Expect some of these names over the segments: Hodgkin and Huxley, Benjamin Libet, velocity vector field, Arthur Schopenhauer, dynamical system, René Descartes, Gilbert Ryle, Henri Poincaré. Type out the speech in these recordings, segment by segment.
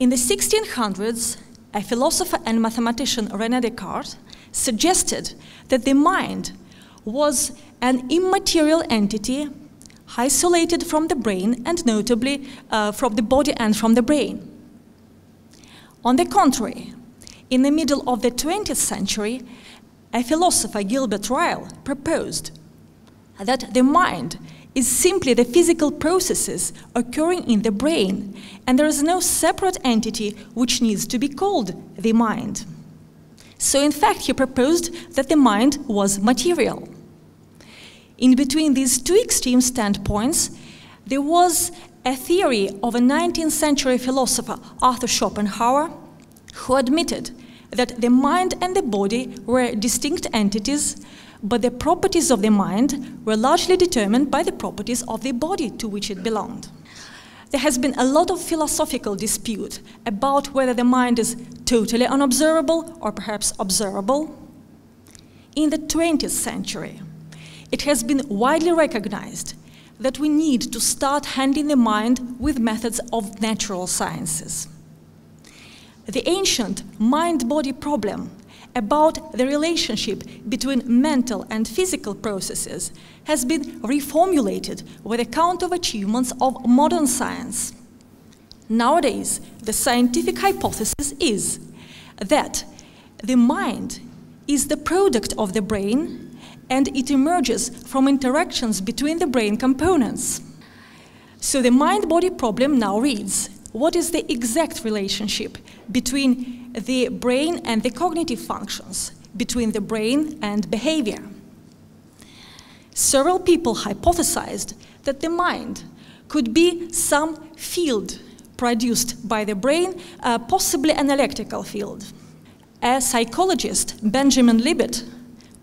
In the 1600s, a philosopher and mathematician, René Descartes, suggested that the mind was an immaterial entity isolated from the brain and notably from the body and from the brain. On the contrary, in the middle of the 20th century, a philosopher, Gilbert Ryle, proposed that the mind is simply the physical processes occurring in the brain, and there is no separate entity which needs to be called the mind. So, in fact, he proposed that the mind was material. In between these two extreme standpoints, there was a theory of a 19th century philosopher, Arthur Schopenhauer, who admitted that the mind and the body were distinct entities, but the properties of the mind were largely determined by the properties of the body to which it belonged. There has been a lot of philosophical dispute about whether the mind is totally unobservable or perhaps observable. In the 20th century, it has been widely recognized that we need to start handling the mind with methods of natural sciences. The ancient mind-body problem about the relationship between mental and physical processes has been reformulated with a count of achievements of modern science. Nowadays, the scientific hypothesis is that the mind is the product of the brain and it emerges from interactions between the brain components. So the mind-body problem now reads: what is the exact relationship between the brain and the cognitive functions, between the brain and behavior? Several people hypothesized that the mind could be some field produced by the brain, possibly an electrical field. A psychologist, Benjamin Libet,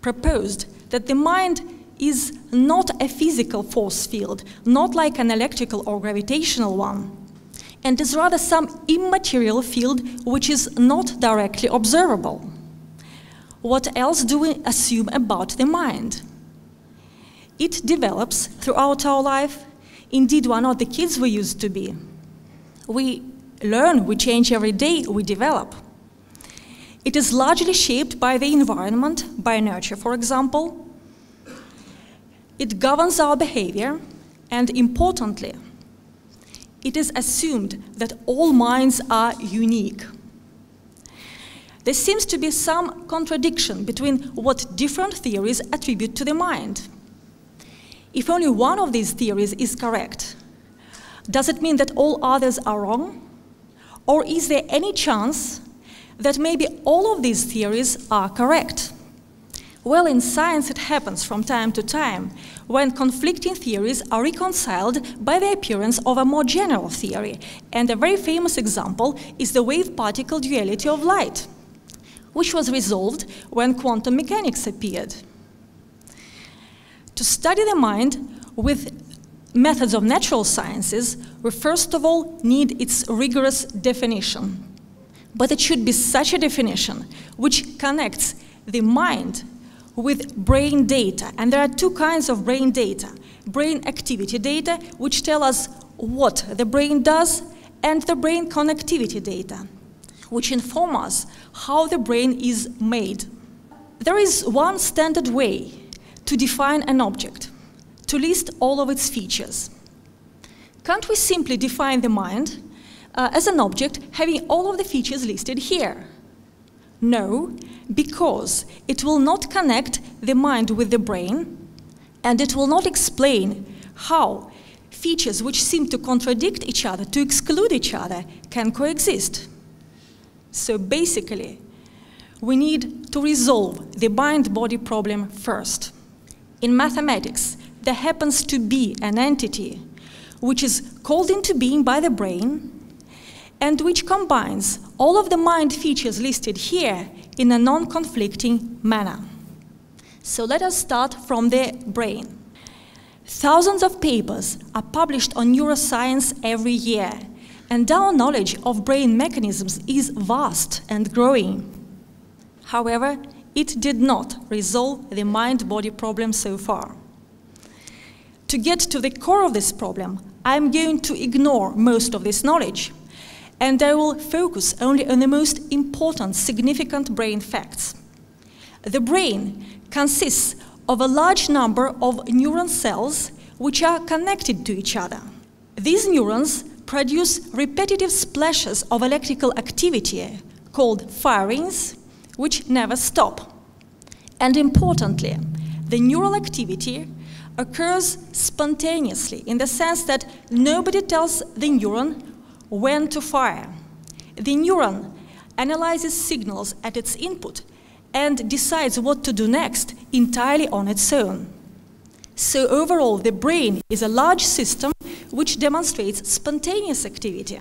proposed that the mind is not a physical force field, not like an electrical or gravitational one, and is rather some immaterial field which is not directly observable. What else do we assume about the mind? It develops throughout our life. Indeed, we are not the kids we used to be. We learn, we change every day, we develop. It is largely shaped by the environment, by nurture, for example. It governs our behavior, and importantly, it is assumed that all minds are unique. There seems to be some contradiction between what different theories attribute to the mind. If only one of these theories is correct, does it mean that all others are wrong? Or is there any chance that maybe all of these theories are correct? Well, in science it happens from time to time, when conflicting theories are reconciled by the appearance of a more general theory. And a very famous example is the wave-particle duality of light, which was resolved when quantum mechanics appeared. To study the mind with methods of natural sciences, we first of all need its rigorous definition. But it should be such a definition which connects the mind with brain data. And there are two kinds of brain data: brain activity data, which tell us what the brain does, and the brain connectivity data, which inform us how the brain is made. There is one standard way to define an object, to list all of its features. Can't we simply define the mind as an object having all of the features listed here? No, because it will not connect the mind with the brain, and it will not explain how features which seem to contradict each other, to exclude each other, can coexist. So basically, we need to resolve the mind-body problem first. In mathematics, there happens to be an entity which is called into being by the brain, and which combines all of the mind features listed here in a non-conflicting manner. So let us start from the brain. Thousands of papers are published on neuroscience every year, and our knowledge of brain mechanisms is vast and growing. However, it did not resolve the mind-body problem so far. To get to the core of this problem, I'm going to ignore most of this knowledge and I will focus only on the most important significant brain facts. The brain consists of a large number of neuron cells which are connected to each other. These neurons produce repetitive splashes of electrical activity called firings, which never stop. And importantly, the neural activity occurs spontaneously in the sense that nobody tells the neuron when to fire. The neuron analyzes signals at its input and decides what to do next entirely on its own. So overall, the brain is a large system which demonstrates spontaneous activity.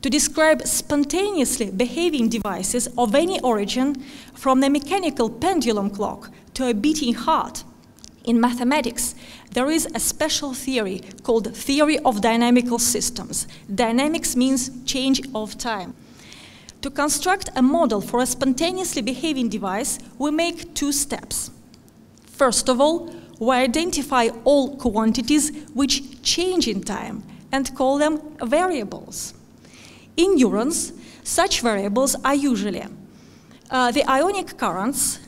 To describe spontaneously behaving devices of any origin, from the mechanical pendulum clock to a beating heart, in mathematics, there is a special theory called theory of dynamical systems. Dynamics means change of time. To construct a model for a spontaneously behaving device, we make two steps. First of all, we identify all quantities which change in time and call them variables. In neurons, such variables are usually the ionic currents,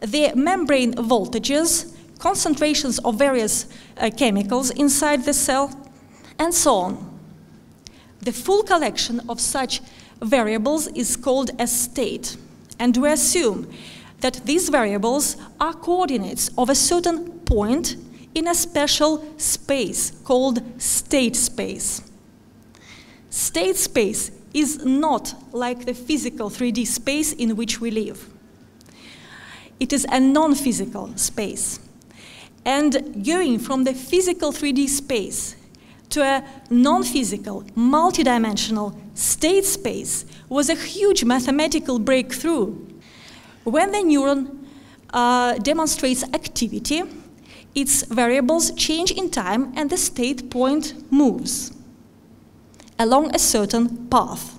the membrane voltages, concentrations of various chemicals inside the cell, and so on. The full collection of such variables is called a state, and we assume that these variables are coordinates of a certain point in a special space called state space. State space is not like the physical 3D space in which we live. It is a non-physical space. And going from the physical 3D space to a non-physical, multidimensional state space was a huge mathematical breakthrough. When the neuron demonstrates activity, its variables change in time and the state point moves along a certain path.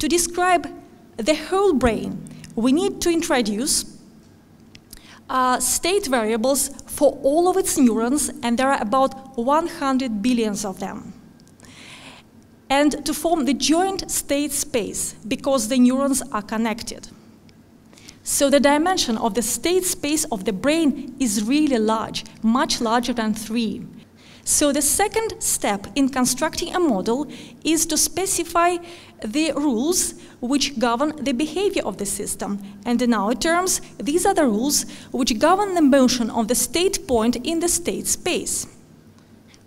To describe the whole brain, we need to introduce state variables for all of its neurons, and there are about 100 billion of them. And to form the joint state space, because the neurons are connected. So the dimension of the state space of the brain is really large, much larger than 3. So the second step in constructing a model is to specify the rules which govern the behavior of the system. And in our terms, these are the rules which govern the motion of the state point in the state space.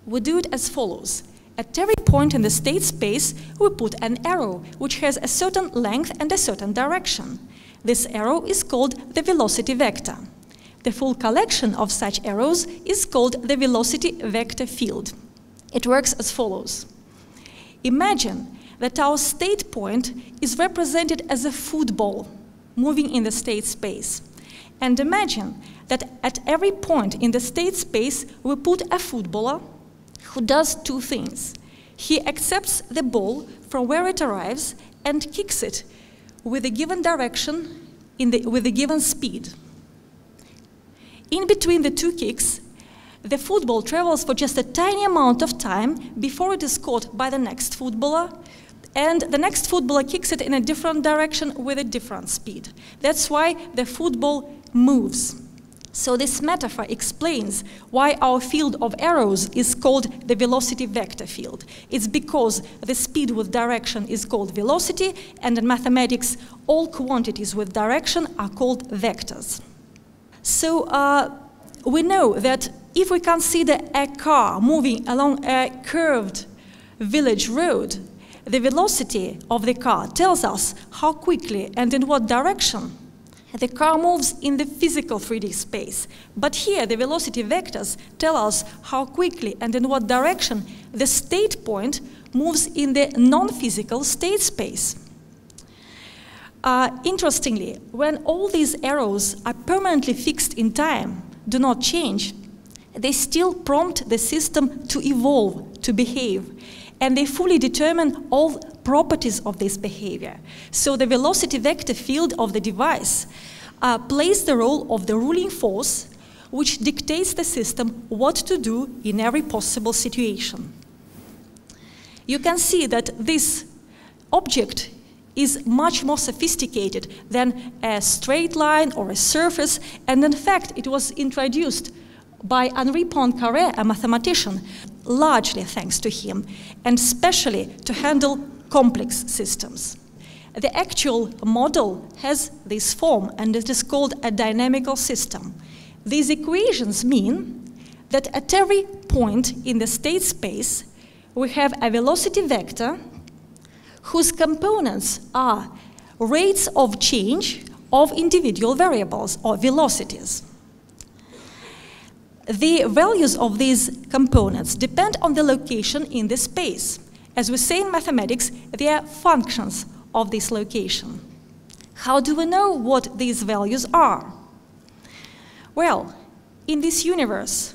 We do it as follows. At every point in the state space, we put an arrow which has a certain length and a certain direction. This arrow is called the velocity vector. The full collection of such arrows is called the velocity vector field. It works as follows. Imagine that our state point is represented as a football moving in the state space. And imagine that at every point in the state space, we put a footballer who does two things. He accepts the ball from where it arrives and kicks it with a given direction, with a given speed. In between the two kicks, the football travels for just a tiny amount of time before it is caught by the next footballer, and the next footballer kicks it in a different direction with a different speed. That's why the football moves. So this metaphor explains why our field of arrows is called the velocity vector field. It's because the speed with direction is called velocity, and in mathematics, all quantities with direction are called vectors. So we know that if we consider a car moving along a curved village road, the velocity of the car tells us how quickly and in what direction the car moves in the physical 3D space. But here, the velocity vectors tell us how quickly and in what direction the state point moves in the non-physical state space. Interestingly, when all these arrows are permanently fixed in time, do not change, they still prompt the system to evolve, to behave, and they fully determine all properties of this behavior. So the velocity vector field of the device plays the role of the ruling force, which dictates the system what to do in every possible situation. you can see that this object is much more sophisticated than a straight line or a surface, and in fact it was introduced by Henri Poincaré, a mathematician, largely thanks to him, and especially to handle complex systems. The actual model has this form, and it is called a dynamical system. These equations mean that at every point in the state space we have a velocity vector whose components are rates of change of individual variables or velocities. The values of these components depend on the location in the space. As we say in mathematics, they are functions of this location. How do we know what these values are? Well, in this universe,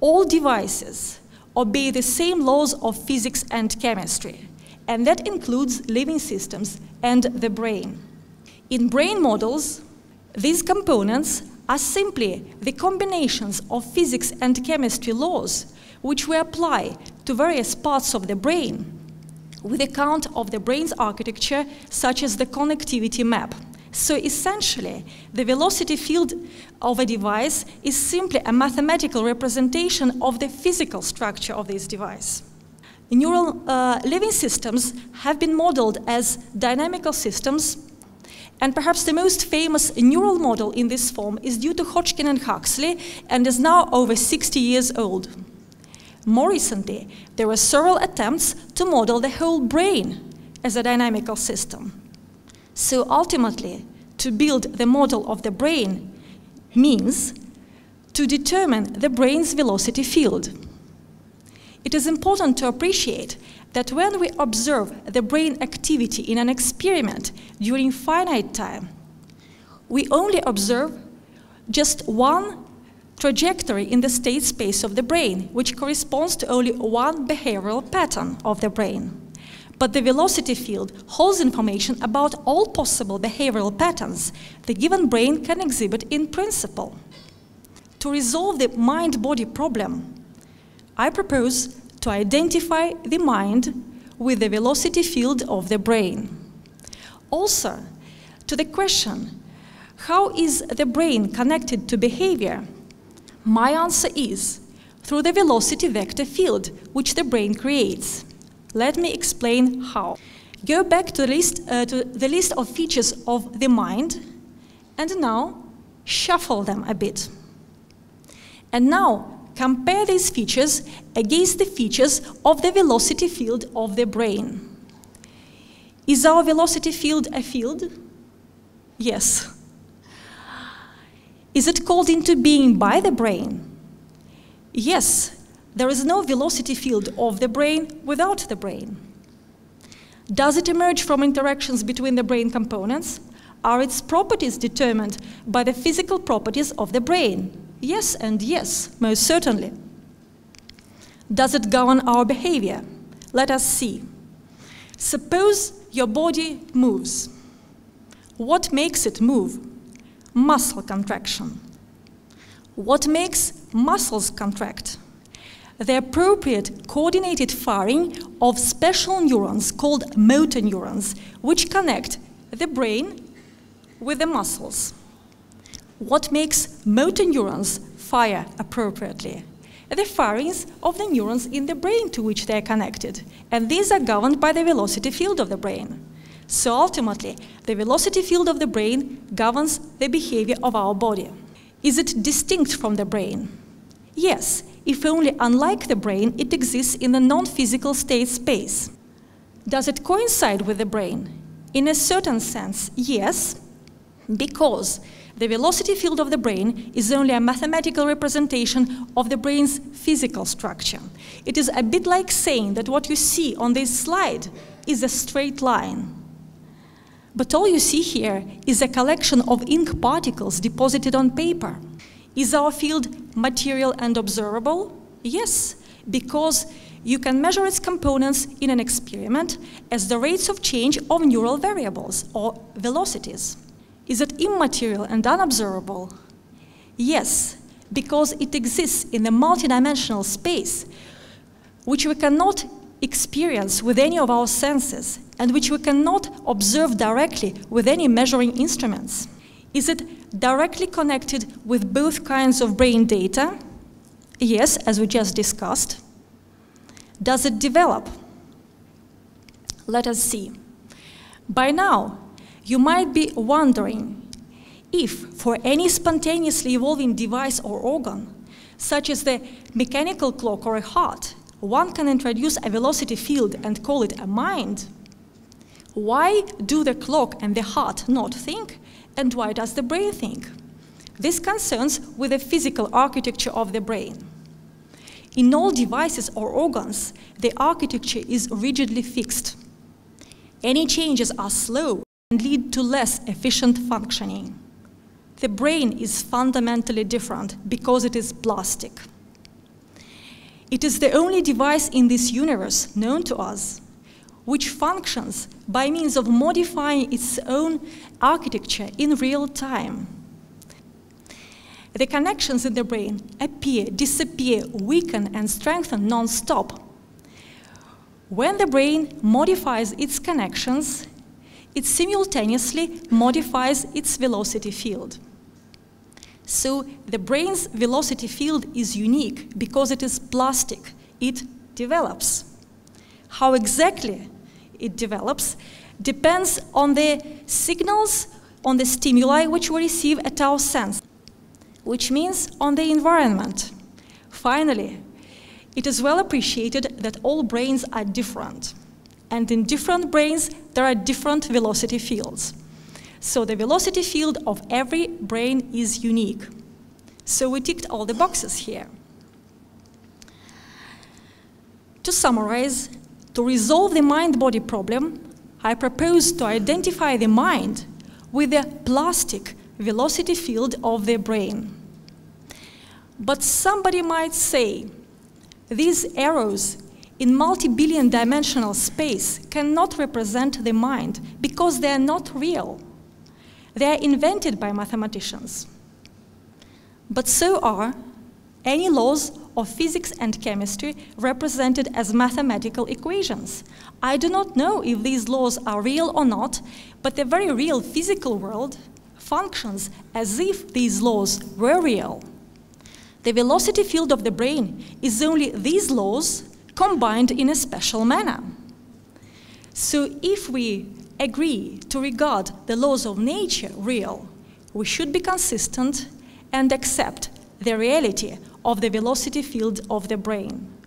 all devices obey the same laws of physics and chemistry, and that includes living systems and the brain. In brain models, these components are simply the combinations of physics and chemistry laws which we apply to various parts of the brain with account of the brain's architecture, such as the connectivity map. So essentially, the velocity field of a device is simply a mathematical representation of the physical structure of this device. Neural living systems have been modeled as dynamical systems, and perhaps the most famous neural model in this form is due to Hodgkin and Huxley, and is now over 60 years old. More recently, there were several attempts to model the whole brain as a dynamical system. So ultimately, to build the model of the brain means to determine the brain's velocity field. It is important to appreciate that when we observe the brain activity in an experiment during finite time, we only observe just one trajectory in the state space of the brain, which corresponds to only one behavioral pattern of the brain. But the velocity field holds information about all possible behavioral patterns the given brain can exhibit in principle. To resolve the mind-body problem, I propose to identify the mind with the velocity field of the brain. Also, to the question, how is the brain connected to behavior? My answer is through the velocity vector field which the brain creates. Let me explain how. Go back to the list of features of the mind, and now shuffle them a bit. And now, compare these features against the features of the velocity field of the brain. Is our velocity field a field? Yes. Is it called into being by the brain? Yes. There is no velocity field of the brain without the brain. Does it emerge from interactions between the brain components? Are its properties determined by the physical properties of the brain? Yes and yes, most certainly. Does it govern our behavior? Let us see. Suppose your body moves. What makes it move? Muscle contraction. What makes muscles contract? The appropriate coordinated firing of special neurons called motor neurons, which connect the brain with the muscles. What makes motor neurons fire appropriately? The firings of the neurons in the brain to which they are connected. And these are governed by the velocity field of the brain. So ultimately, the velocity field of the brain governs the behavior of our body. Is it distinct from the brain? Yes, if only unlike the brain, it exists in the non-physical state space. Does it coincide with the brain? In a certain sense, yes, because the velocity field of the brain is only a mathematical representation of the brain's physical structure. It is a bit like saying that what you see on this slide is a straight line. But all you see here is a collection of ink particles deposited on paper. Is our field material and observable? Yes, because you can measure its components in an experiment as the rates of change of neural variables or velocities. Is it immaterial and unobservable? Yes, because it exists in the multidimensional space, which we cannot experience with any of our senses and which we cannot observe directly with any measuring instruments? Is it directly connected with both kinds of brain data? Yes, as we just discussed. Does it develop? Let us see. By now, you might be wondering if, for any spontaneously evolving device or organ, such as the mechanical clock or a heart, one can introduce a velocity field and call it a mind. Why do the clock and the heart not think, and why does the brain think? This concerns with the physical architecture of the brain. In all devices or organs, the architecture is rigidly fixed. Any changes are slow and lead to less efficient functioning. The brain is fundamentally different because it is plastic. It is the only device in this universe known to us which functions by means of modifying its own architecture in real time. The connections in the brain appear, disappear, weaken, and strengthen non-stop. When the brain modifies its connections, it simultaneously modifies its velocity field. So the brain's velocity field is unique because it is plastic. It develops. How exactly it develops depends on the signals, on the stimuli which we receive at our sense, which means on the environment. Finally, it is well appreciated that all brains are different. And in different brains, there are different velocity fields. So the velocity field of every brain is unique. So we ticked all the boxes here. To summarize, to resolve the mind-body problem, I propose to identify the mind with the plastic velocity field of the brain. But somebody might say, these arrows in multi-billion dimensional space cannot represent the mind because they are not real. They are invented by mathematicians. But so are any laws of physics and chemistry represented as mathematical equations. I do not know if these laws are real or not, but the very real physical world functions as if these laws were real. The velocity field of the brain is only these laws combined in a special manner. So if we agree to regard the laws of nature real, we should be consistent and accept the reality of the velocity field of the brain.